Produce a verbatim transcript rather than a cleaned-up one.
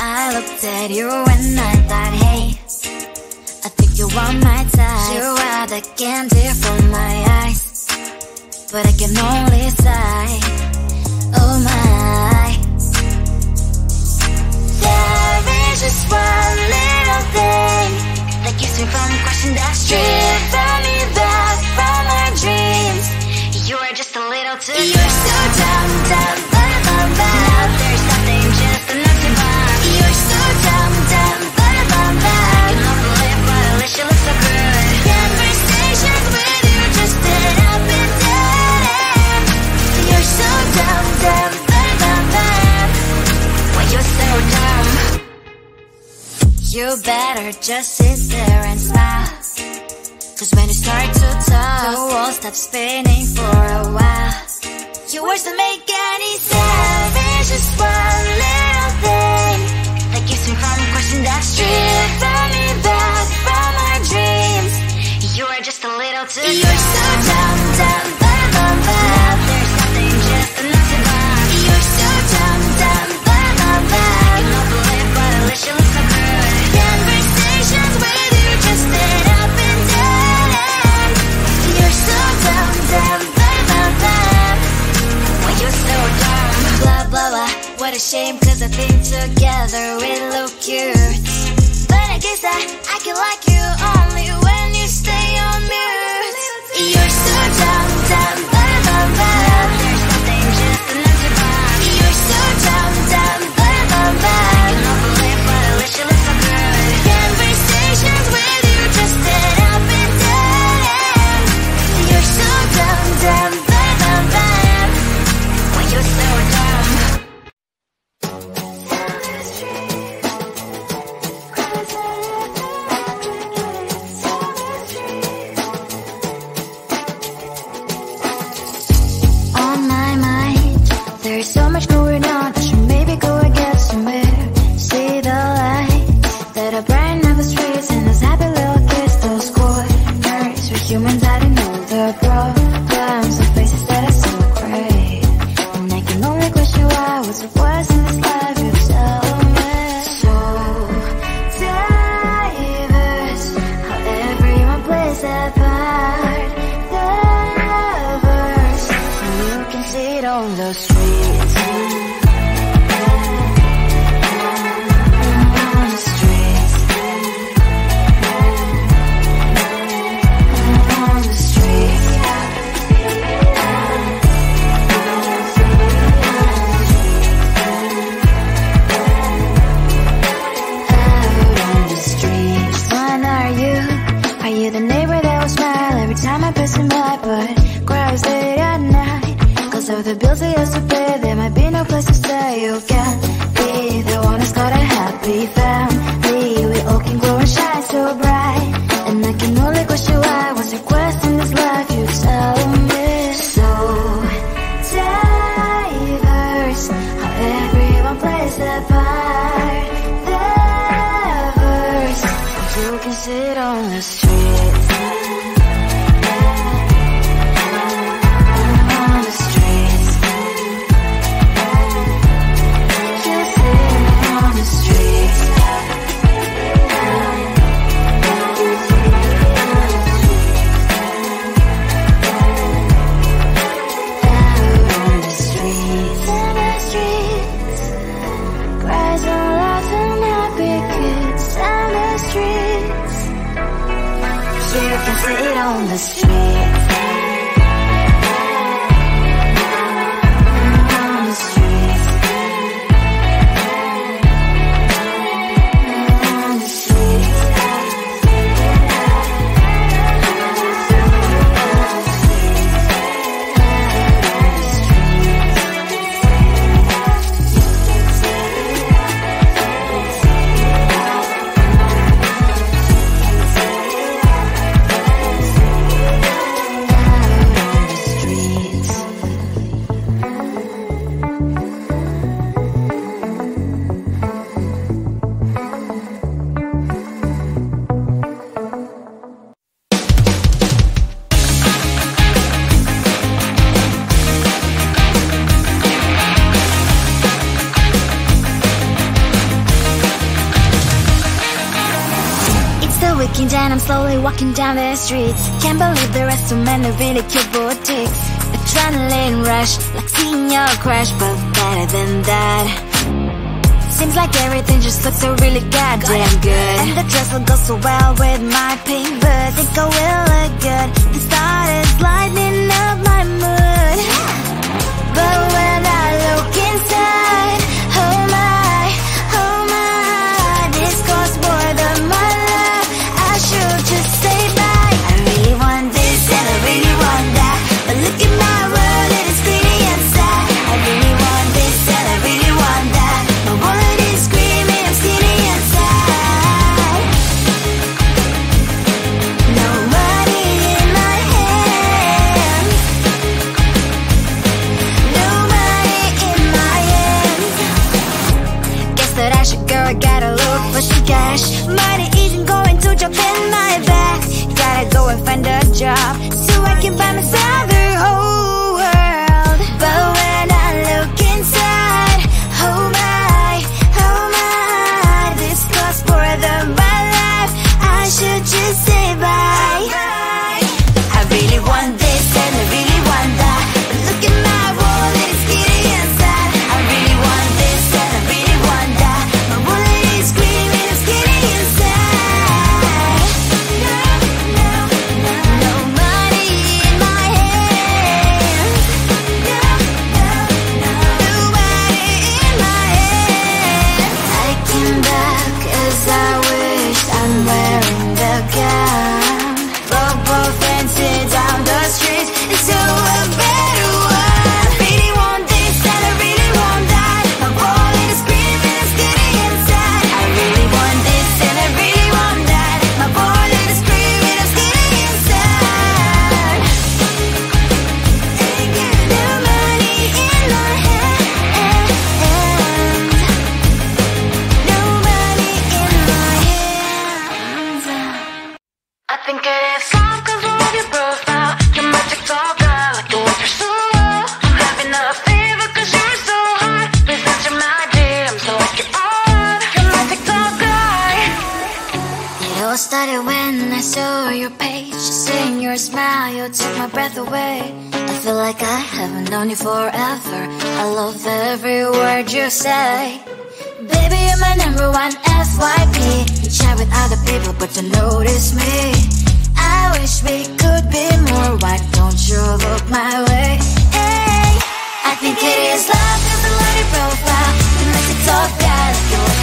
I looked at you and I thought, hey, I think you are my type. You are the candy from my eyes, but I can only sigh. Oh my. There is just one little thing that keeps me from crossing that street. Driven me back from my dreams. You are just a little too dumb. You're so dumb, dumb, dumb, dumb, dumb. Now there's nothing just enough to buy. You're so dumb, dumb, dumb, dumb, dumb. I can only live but I wish you looked so good. Conversations with you just did up and down. You're so dumb, dumb, dumb, dumb, dumb. Why you're so dumb. You better just sit there and smile, cause when you start to talk, the world stops spinning for a while. Your words don't make any sense. There's just one little thing that keeps me from crossing that street. Turn me back from my dreams. You are just a little too dumb. You're so dumb, dumb, dumb, dumb, dumb. Now there's nothing just enough to buy. You're so dumb, dumb, dumb, dumb, dumb. I cannot believe what I wish you looked so good. Conversations with you just did up and down. You're so dumb, dumb, dumb, dumb, dumb. Why you so dumb? Blah, blah, blah. What a shame, cause I think together we look cute. But I guess I, I can like you only when you stay on mute. You're so dumb, dumb, dumb, dumb, dumb. Now there's nothing just enough to buy. You're so dumb, dumb, dumb, dumb, dumb. I cannot believe what I wish you looked so good. Conversations with you just did up and down. You're so dumb, dumb, dumb, dumb, dumb. Why you so dumb? On my mind, there's so much going on. I should maybe go and get somewhere. See the lights that are bright on the streets, and those happy little kids, those corners with humans I didn't know the problems of faces that are so great. And I can only question why I was the worst in this life. You're so mad, so diverse, how everyone plays their part. The lovers, you can see it on the streets. On the streets. On the streets. Out on the streets. When are you? Are you the neighbor that will smile every time I pass him by, but cries late at night? Cause of the bills I used to pay, there might be no place to stay. You can be the one who's got a happy family. We all can grow and shine so bright. And I can only question why was your quest in this life. You're so missed, so diverse, how everyone plays their part. Lovers, you can sit on the streets. On the streets. You sit on the streets. Out on the streets. On the streets. Cries and laughs and happy kids. On the streets. You can sit on the streets. On the streets. On the streets. Out on the streets. waking down, I'm slowly walking down the streets. Can't believe the rest of men are really cute boutiques. Adrenaline rush, like seeing your crush, but better than that. Seems like everything just looks so really goddamn good, and the dress will go so well with my pink boots. Think I will look good. The start is lighting up my mood, but when I look inside, oh my, oh my, this costs more than my life. I should just stay back. I really want this and I really want that, but look at my world, it is clearly inside. I really want this and I really want that. Cash money isn't going to jump in my bag. Gotta go and find a job so I can buy myself the whole world. But when I look inside, oh my, oh my, this costs more than my life. I should just say bye. I really want this and I really want that, but look at my world, it's getting inside. I really want this and I really want that, my wallet is green. It is love, 'cause I love your profile. You're my TikTok guy.